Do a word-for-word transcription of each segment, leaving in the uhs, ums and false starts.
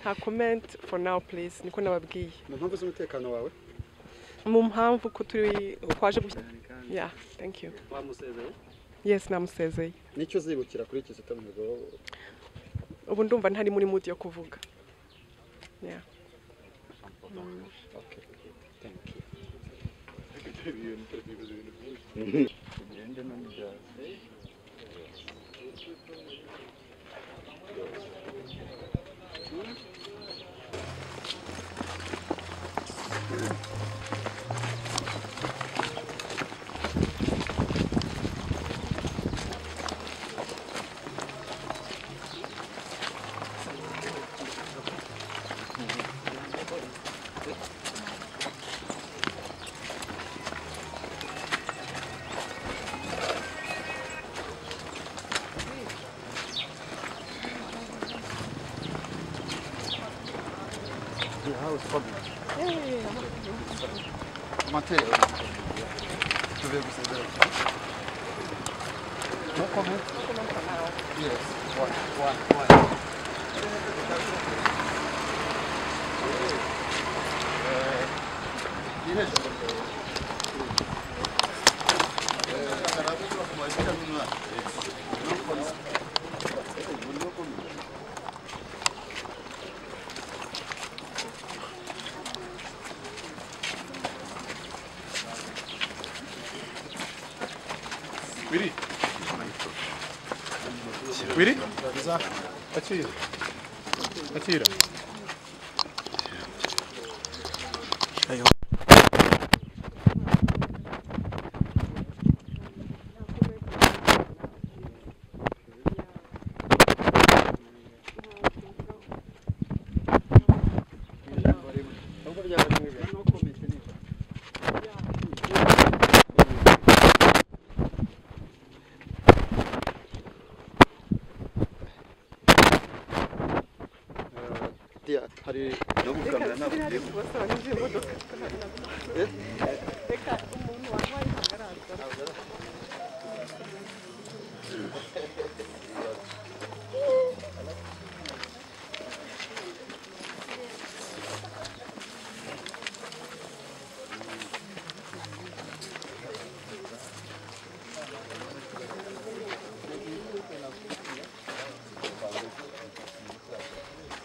nta comment for now please niko nababwiye mu mpamvu z'umutekano wawe mu mpamvu ko turi kwaje yeah thank you wamusezeye yes namusezeye nicyo zibukira kuri iki cyatamwigo ubu ndumva ntari muri mood yo kuvuga yeah okay thank you Atira. Atira. Aí, ó.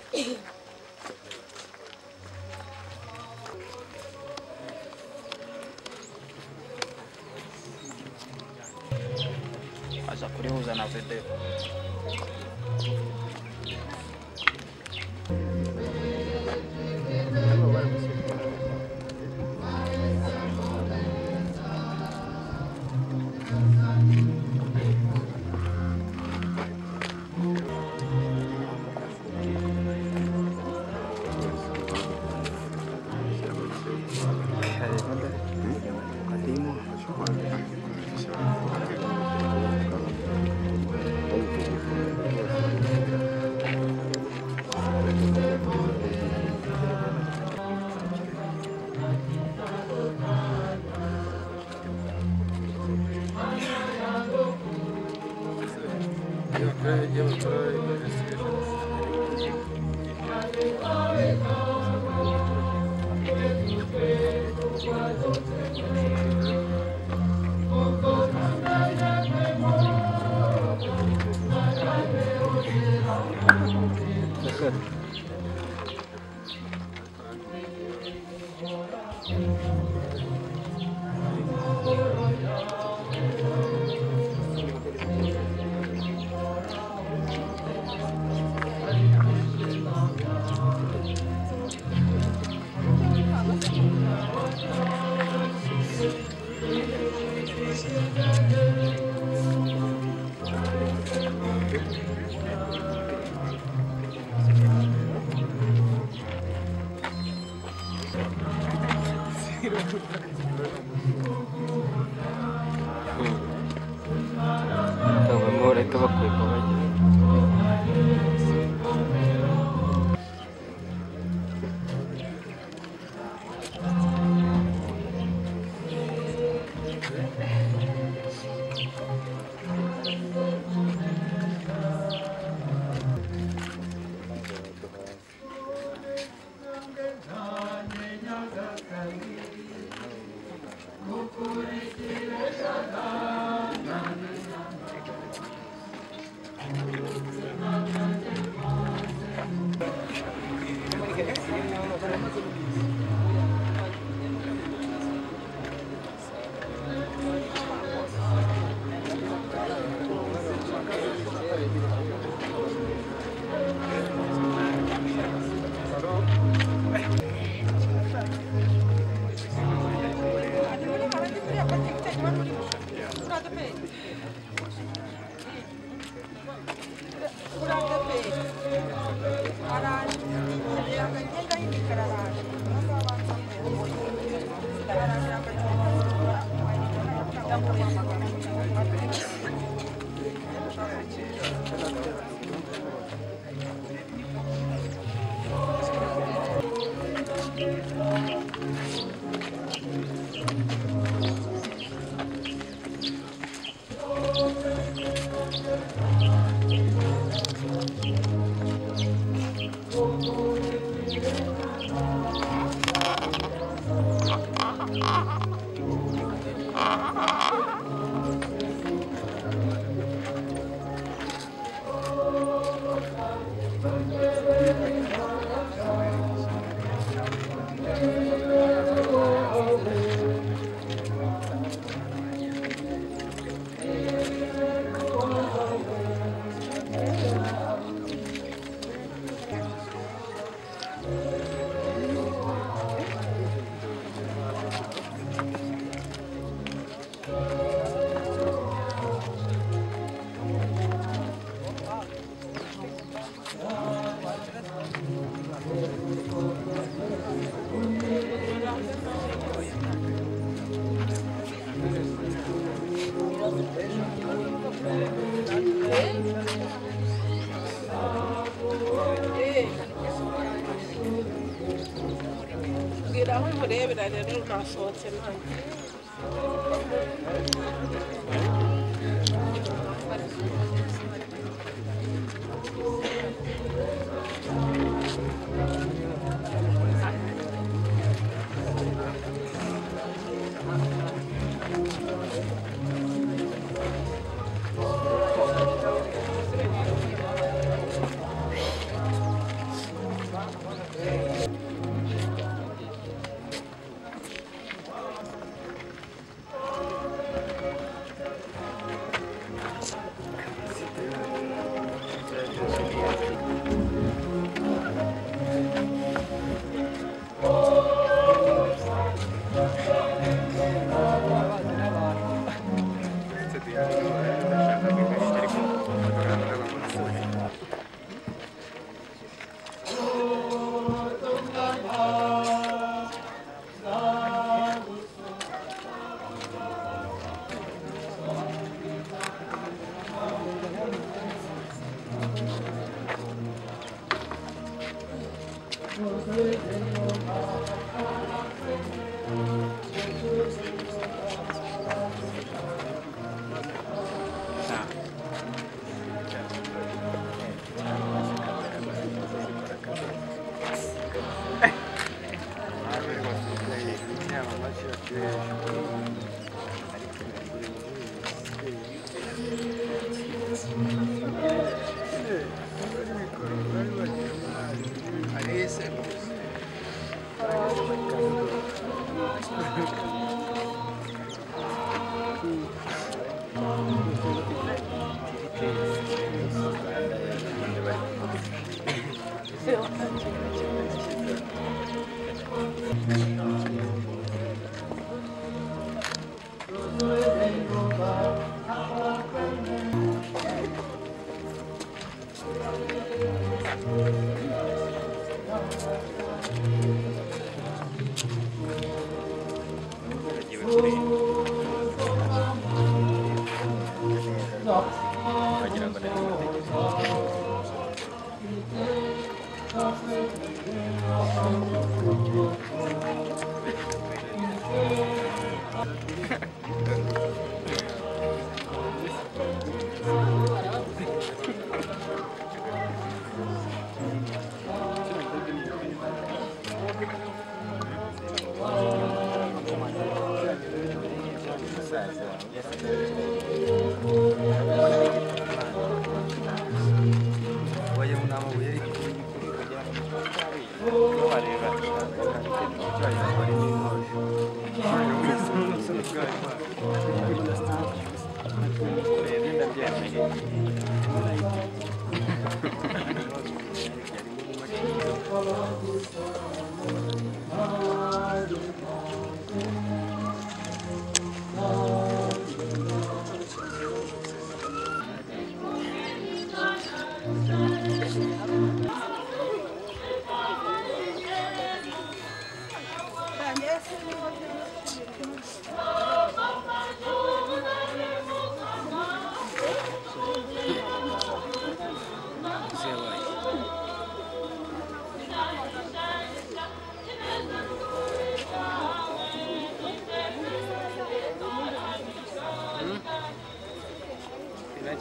Thank you. Сделай.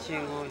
信号。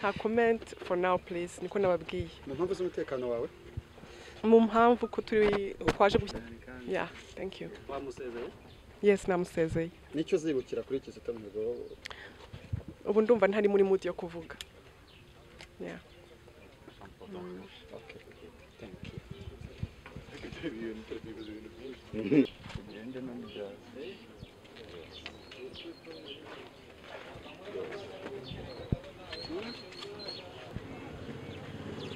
A comment for now please. Niko nababwiye. Mpamvu z'umutekano wawe? Mu mpamvu ko turi kwaje gushya. Yeah, thank you. Wamusezeye? Yes, namusezeye. Nicyo zibukira kuri iki cyatamugoro. Ubu ndumva ntari muri mood yo kuvuga. Yeah. Okay. Thank you.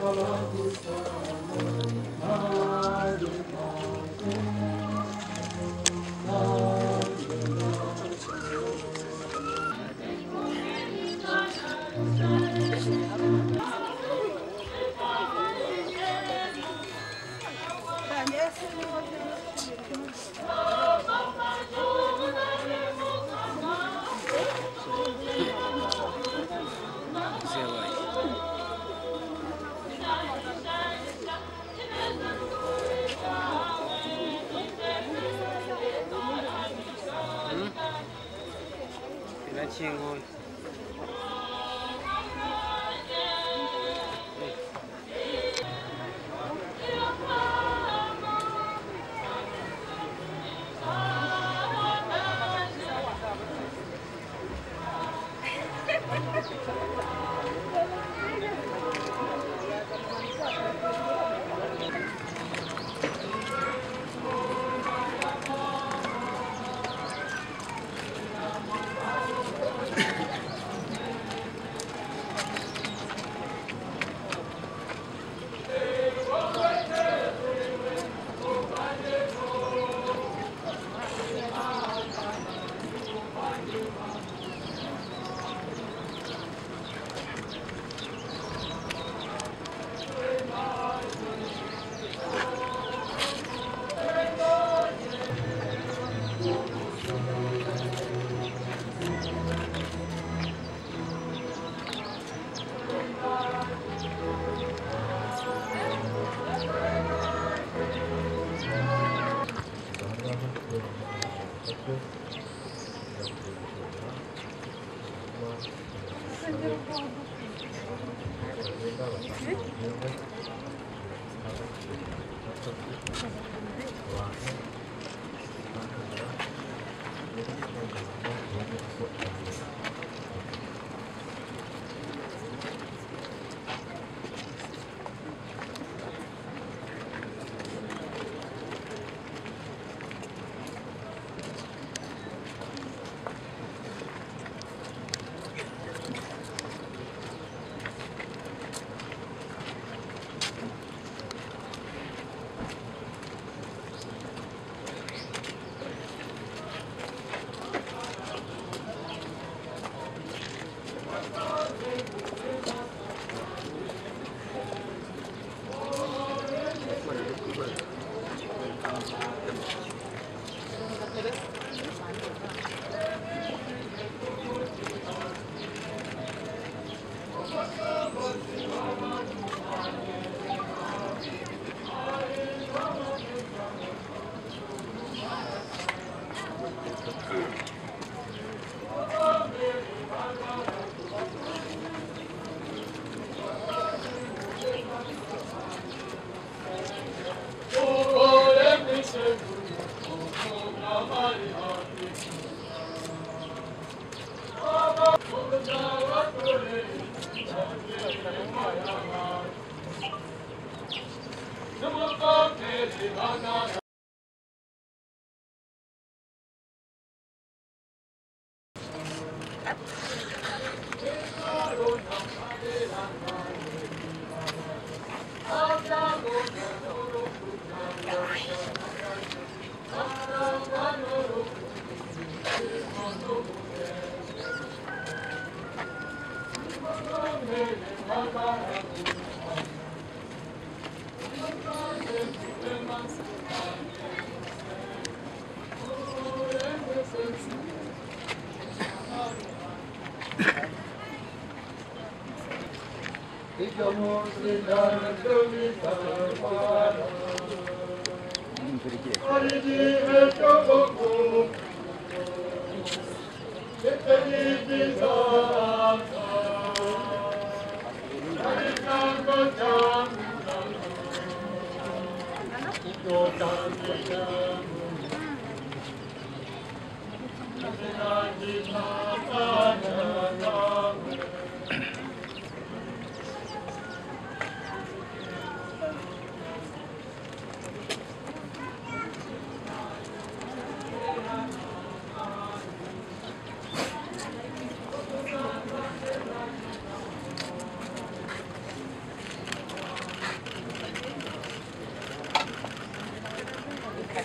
Follow the sun. Иначе он.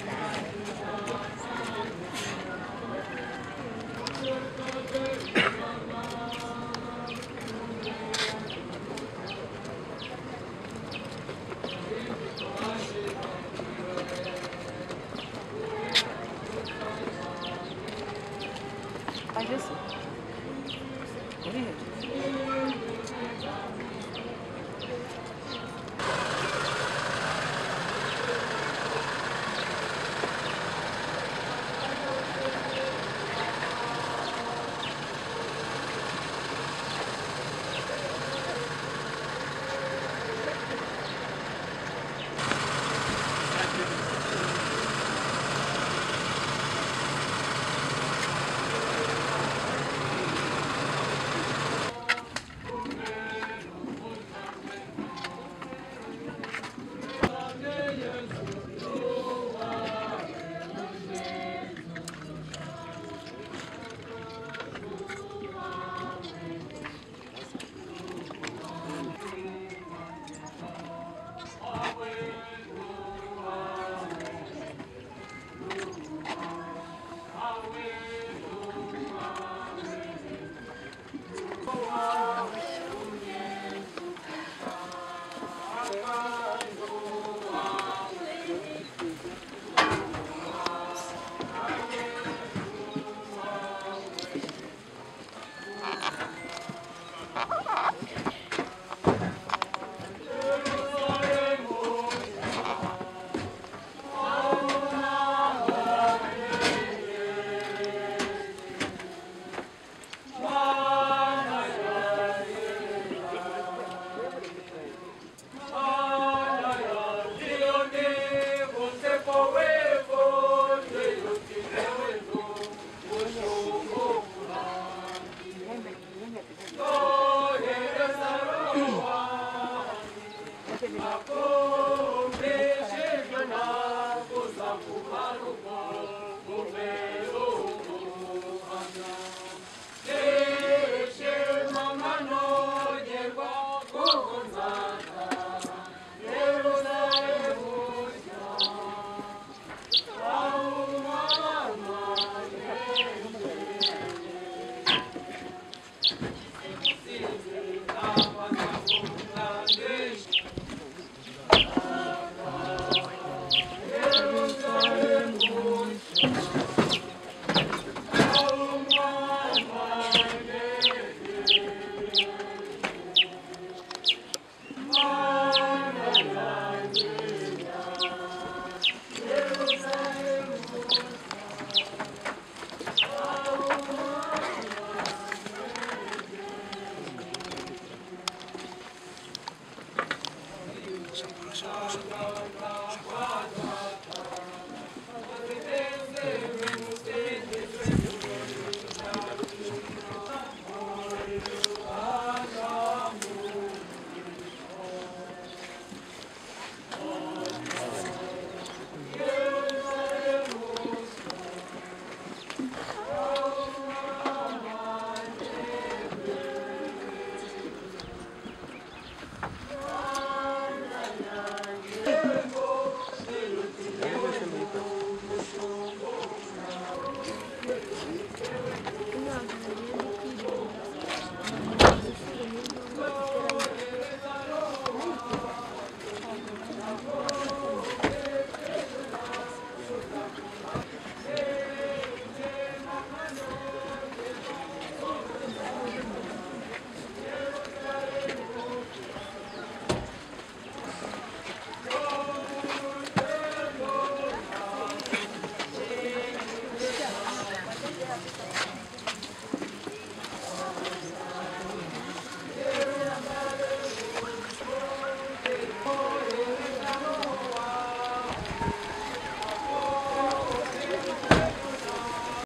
Thank you.